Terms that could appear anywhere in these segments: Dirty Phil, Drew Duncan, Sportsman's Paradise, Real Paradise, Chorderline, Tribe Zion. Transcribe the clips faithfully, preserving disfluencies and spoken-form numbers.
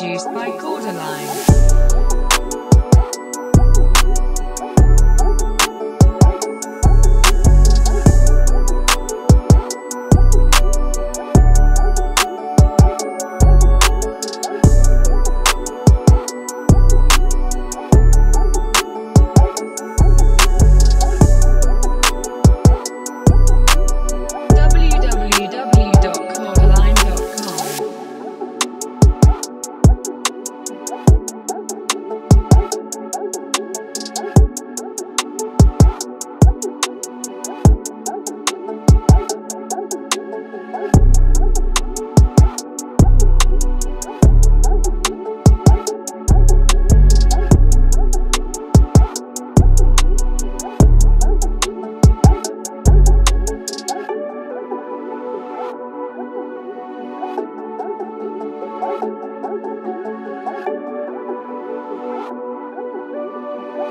produced by Chorderline.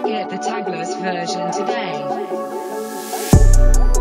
Get the tagless version today.